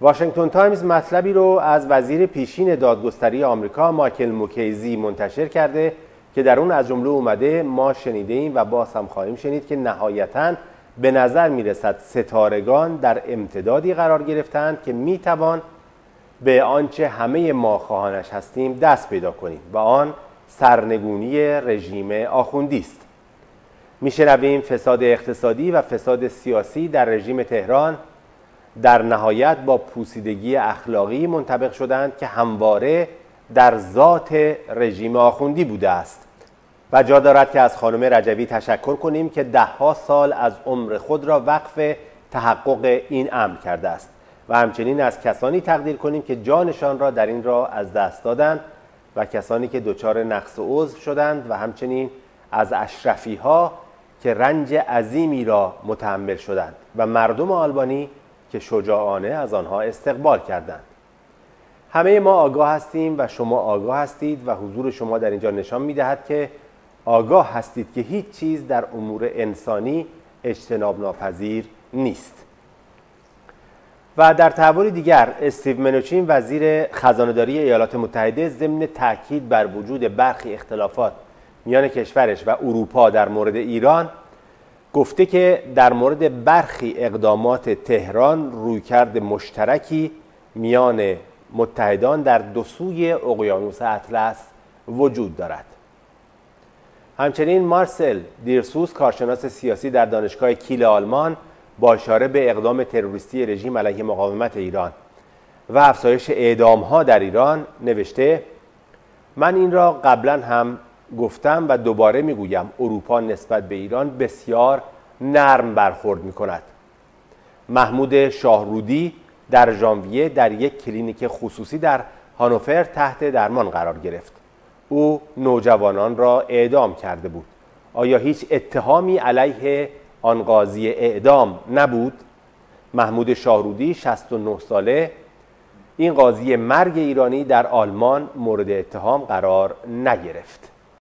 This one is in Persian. واشینگتن تایمز مطلبی رو از وزیر پیشین دادگستری آمریکا مایکل موکیزی منتشر کرده که در اون از جمله اومده ما شنیده ایم و باز هم خواهیم شنید که نهایتاً به نظر میرسد ستارگان در امتدادی قرار گرفتند که میتوان به آنچه همه ما خواهانش هستیم دست پیدا کنیم و آن سرنگونی رژیم آخوندی است. میشنویم فساد اقتصادی و فساد سیاسی در رژیم تهران در نهایت با پوسیدگی اخلاقی منطبق شدند که همواره در ذات رژیم آخوندی بوده است و جا دارد که از خانم رجوی تشکر کنیم که دهها سال از عمر خود را وقف تحقق این امر کرده است و همچنین از کسانی تقدیر کنیم که جانشان را در این راه از دست دادند و کسانی که دچار نقص عضو شدند و همچنین از اشرفی ها که رنج عظیمی را متحمل شدند و مردم آلبانی که شجاعانه از آنها استقبال کردند. همه ما آگاه هستیم و شما آگاه هستید و حضور شما در اینجا نشان می‌دهد که آگاه هستید که هیچ چیز در امور انسانی اجتناب ناپذیر نیست. و در تحولی دیگر استیو منوچین وزیر خزانه‌داری ایالات متحده ضمن تاکید بر وجود برخی اختلافات میان کشورش و اروپا در مورد ایران گفته که در مورد برخی اقدامات تهران رویکرد مشترکی میان متحدان در دو سوی اقیانوس اطلس وجود دارد. همچنین مارسل دیرسوس کارشناس سیاسی در دانشگاه کیل آلمان با اشاره به اقدام تروریستی رژیم علیه مقاومت ایران و افزایش اعدام‌ها در ایران نوشته من این را قبلا هم گفتم و دوباره میگویم اروپا نسبت به ایران بسیار نرم برخورد میکند. محمود شاهرودی در ژانویه در یک کلینیک خصوصی در هانوور تحت درمان قرار گرفت. او نوجوانان را اعدام کرده بود. آیا هیچ اتهامی علیه آن قاضی اعدام نبود؟ محمود شاهرودی 69 ساله این قاضی مرگ ایرانی در آلمان مورد اتهام قرار نگرفت.